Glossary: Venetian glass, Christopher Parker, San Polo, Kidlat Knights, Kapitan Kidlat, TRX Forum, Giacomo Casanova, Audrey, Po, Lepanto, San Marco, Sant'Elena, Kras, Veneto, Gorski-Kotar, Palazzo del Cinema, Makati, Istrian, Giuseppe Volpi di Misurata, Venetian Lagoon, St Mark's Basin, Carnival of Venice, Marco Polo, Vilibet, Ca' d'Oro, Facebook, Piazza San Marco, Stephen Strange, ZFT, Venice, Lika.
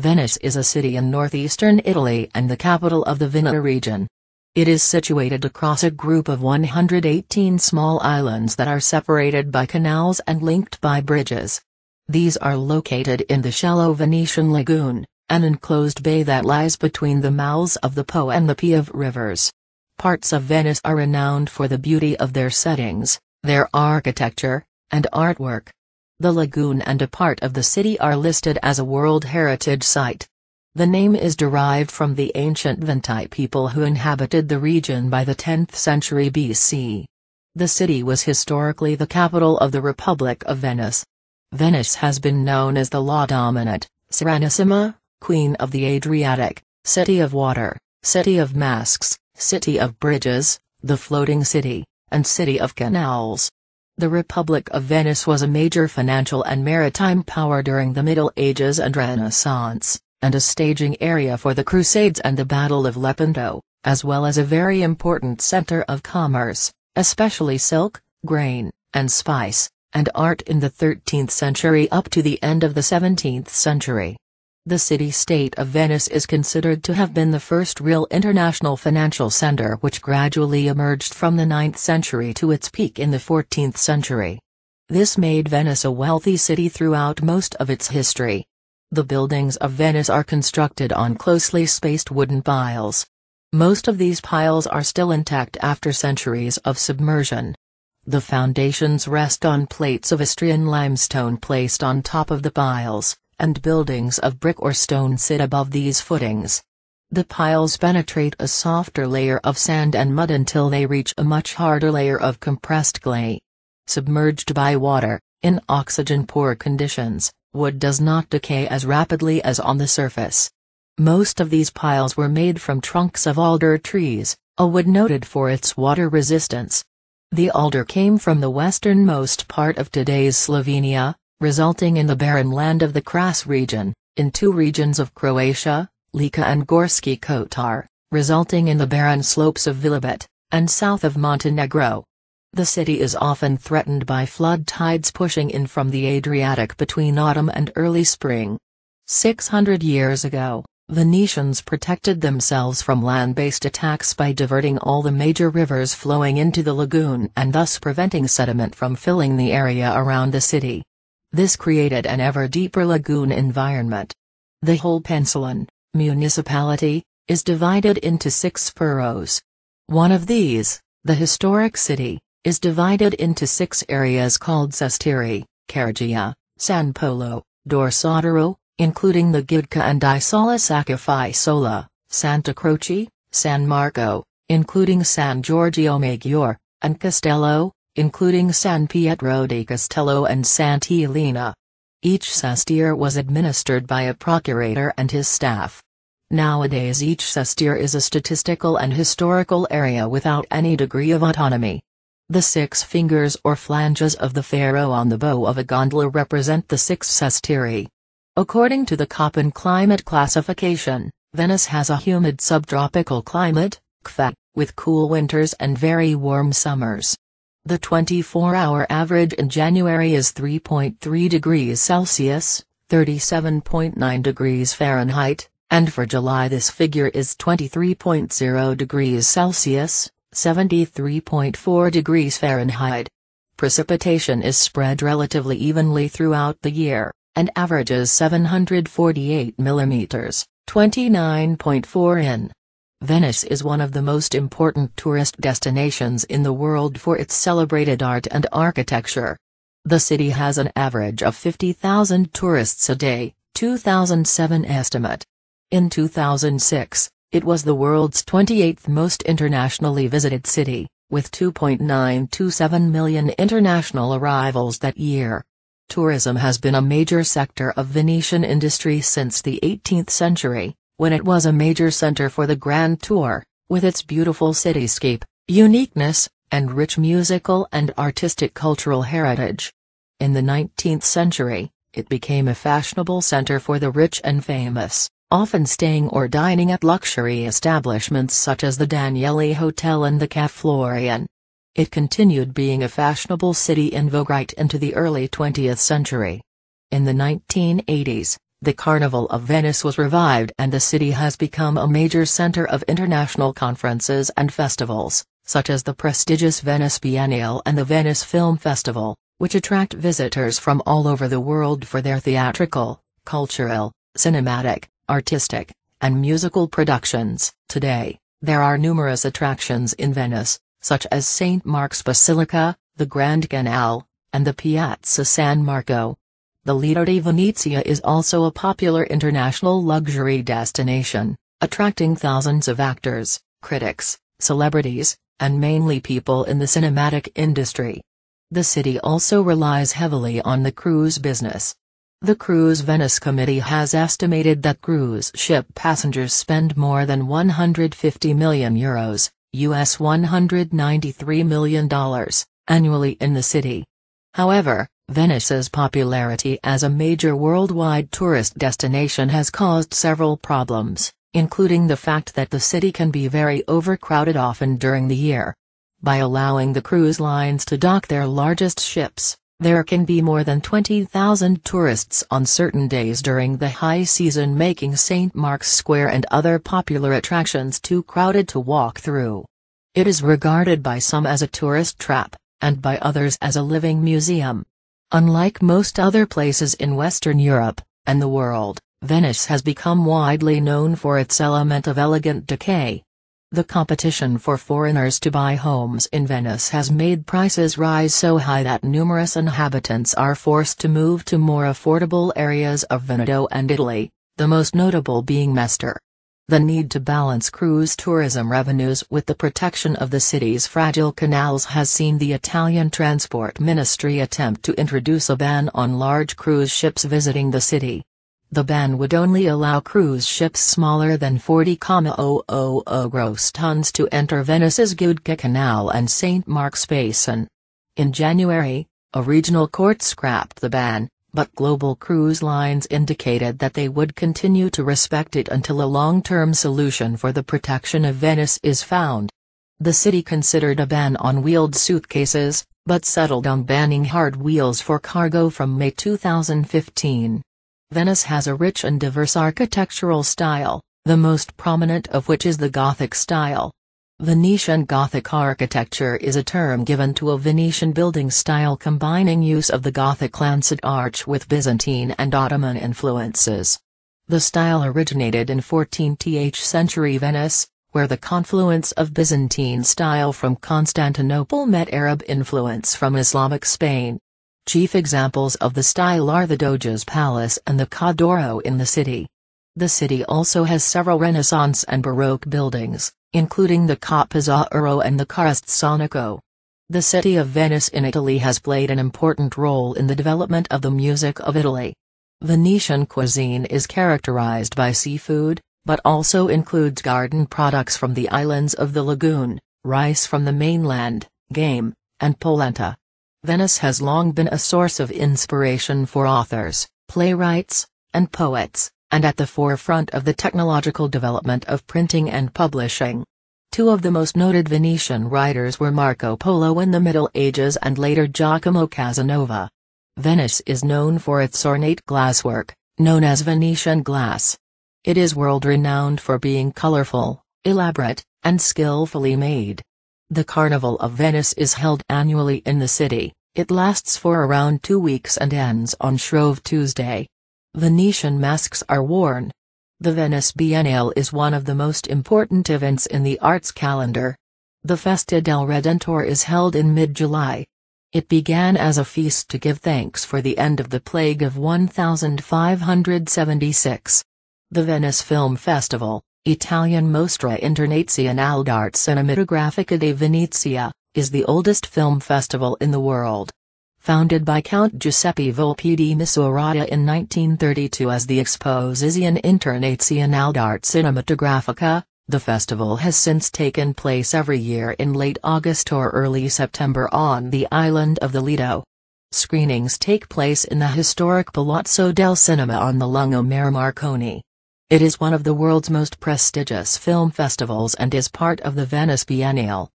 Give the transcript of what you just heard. Venice is a city in northeastern Italy and the capital of the Veneto region. It is situated across a group of 118 small islands that are separated by canals and linked by bridges. These are located in the shallow Venetian Lagoon, an enclosed bay that lies between the mouths of the Po and the Piave rivers. Parts of Venice are renowned for the beauty of their settings, their architecture, and artwork. The lagoon and a part of the city are listed as a World Heritage Site. The name is derived from the ancient Veneti people who inhabited the region by the 10th century BC. The city was historically the capital of the Republic of Venice. Venice has been known as the La Dominante, Serenissima, Queen of the Adriatic, City of Water, City of Masks, City of Bridges, the Floating City, and City of Canals. The Republic of Venice was a major financial and maritime power during the Middle Ages and Renaissance, and a staging area for the Crusades and the Battle of Lepanto, as well as a very important center of commerce, especially silk, grain, and spice, and art in the 13th century up to the end of the 17th century. The city-state of Venice is considered to have been the first real international financial center, which gradually emerged from the 9th century to its peak in the 14th century. This made Venice a wealthy city throughout most of its history. The buildings of Venice are constructed on closely spaced wooden piles. Most of these piles are still intact after centuries of submersion. The foundations rest on plates of Istrian limestone placed on top of the piles, and buildings of brick or stone sit above these footings. The piles penetrate a softer layer of sand and mud until they reach a much harder layer of compressed clay. Submerged by water, in oxygen-poor conditions, wood does not decay as rapidly as on the surface. Most of these piles were made from trunks of alder trees, a wood noted for its water resistance. The alder came from the westernmost part of today's Slovenia, resulting in the barren land of the Kras region, in two regions of Croatia, Lika and Gorski-Kotar, resulting in the barren slopes of Vilibet, and south of Montenegro. The city is often threatened by flood tides pushing in from the Adriatic between autumn and early spring. 600 years ago, Venetians protected themselves from land-based attacks by diverting all the major rivers flowing into the lagoon and thus preventing sediment from filling the area around the city. This created an ever deeper lagoon environment. The whole Pensilon municipality is divided into 6 boroughs. One of these, the historic city, is divided into 6 areas called Sestieri, Cannaregio, San Polo, Dorsodoro, including the Gidka and Isola Sacca Fisola, Santa Croce, San Marco, including San Giorgio Maggiore, and Castello, including San Pietro di Castello and Sant'Elena. Each sestiere was administered by a procurator and his staff. Nowadays each sestiere is a statistical and historical area without any degree of autonomy. The 6 fingers or flanges of the pharaoh on the bow of a gondola represent the 6 sestieri. According to the Köppen climate classification, Venice has a humid subtropical climate, Caffè, with cool winters and very warm summers. The 24-hour average in January is 3.3 degrees Celsius, 37.9 degrees Fahrenheit, and for July this figure is 23.0 degrees Celsius, 73.4 degrees Fahrenheit. Precipitation is spread relatively evenly throughout the year, and averages 748 mm, 29.4 in. Venice is one of the most important tourist destinations in the world for its celebrated art and architecture. The city has an average of 50,000 tourists a day, 2007 estimate. In 2006, it was the world's 28th most internationally visited city, with 2.927 million international arrivals that year. Tourism has been a major sector of Venetian industry since the 18th century, when it was a major center for the Grand Tour, with its beautiful cityscape, uniqueness, and rich musical and artistic cultural heritage. In the 19th century, it became a fashionable center for the rich and famous, often staying or dining at luxury establishments such as the Danieli Hotel and the Caffè Florian. It continued being a fashionable city in vogue right into the early 20th century. In the 1980s, the Carnival of Venice was revived and the city has become a major center of international conferences and festivals, such as the prestigious Venice Biennale and the Venice Film Festival, which attract visitors from all over the world for their theatrical, cultural, cinematic, artistic, and musical productions. Today, there are numerous attractions in Venice, such as St. Mark's Basilica, the Grand Canal, and the Piazza San Marco. The Lido di Venezia is also a popular international luxury destination, attracting thousands of actors, critics, celebrities, and mainly people in the cinematic industry. The city also relies heavily on the cruise business. The Cruise Venice Committee has estimated that cruise ship passengers spend more than €150 million, US $193 million, annually in the city. However, Venice's popularity as a major worldwide tourist destination has caused several problems, including the fact that the city can be very overcrowded often during the year. By allowing the cruise lines to dock their largest ships, there can be more than 20,000 tourists on certain days during the high season, making St. Mark's Square and other popular attractions too crowded to walk through. It is regarded by some as a tourist trap, and by others as a living museum. Unlike most other places in Western Europe and the world, Venice has become widely known for its element of elegant decay. The competition for foreigners to buy homes in Venice has made prices rise so high that numerous inhabitants are forced to move to more affordable areas of Veneto and Italy, the most notable being Mestre. The need to balance cruise tourism revenues with the protection of the city's fragile canals has seen the Italian Transport Ministry attempt to introduce a ban on large cruise ships visiting the city. The ban would only allow cruise ships smaller than 40,000 gross tons to enter Venice's Gidka Canal and St. Mark's Basin. In January, a regional court scrapped the ban, but global cruise lines indicated that they would continue to respect it until a long-term solution for the protection of Venice is found. The city considered a ban on wheeled suitcases, but settled on banning hard wheels for cargo from May 2015. Venice has a rich and diverse architectural style, the most prominent of which is the Gothic style. Venetian Gothic architecture is a term given to a Venetian building style combining use of the Gothic lancet arch with Byzantine and Ottoman influences. The style originated in 14th century Venice, where the confluence of Byzantine style from Constantinople met Arab influence from Islamic Spain. Chief examples of the style are the Doge's Palace and the Ca' d'Oro in the city. The city also has several Renaissance and Baroque buildings, including the Caffè Florian and the Kras. The city of Venice in Italy has played an important role in the development of the music of Italy. Venetian cuisine is characterized by seafood, but also includes garden products from the islands of the lagoon, rice from the mainland, game, and polenta. Venice has long been a source of inspiration for authors, playwrights, and poets, and at the forefront of the technological development of printing and publishing. Two of the most noted Venetian writers were Marco Polo in the Middle Ages and later Giacomo Casanova. Venice is known for its ornate glasswork, known as Venetian glass. It is world-renowned for being colorful, elaborate, and skillfully made. The Carnival of Venice is held annually in the city. It lasts for around 2 weeks and ends on Shrove Tuesday. Venetian masks are worn. The Venice Biennale is one of the most important events in the arts calendar. The Festa del Redentore is held in mid-July. It began as a feast to give thanks for the end of the plague of 1576. The Venice Film Festival, Italian Mostra Internazionale d'Arte Cinematografica di Venezia, is the oldest film festival in the world. Founded by Count Giuseppe Volpi di Misurata in 1932 as the Esposizione Internazionale d'Arte Cinematografica, the festival has since taken place every year in late August or early September on the island of the Lido. Screenings take place in the historic Palazzo del Cinema on the Lungo Mare Marconi. It is one of the world's most prestigious film festivals and is part of the Venice Biennale.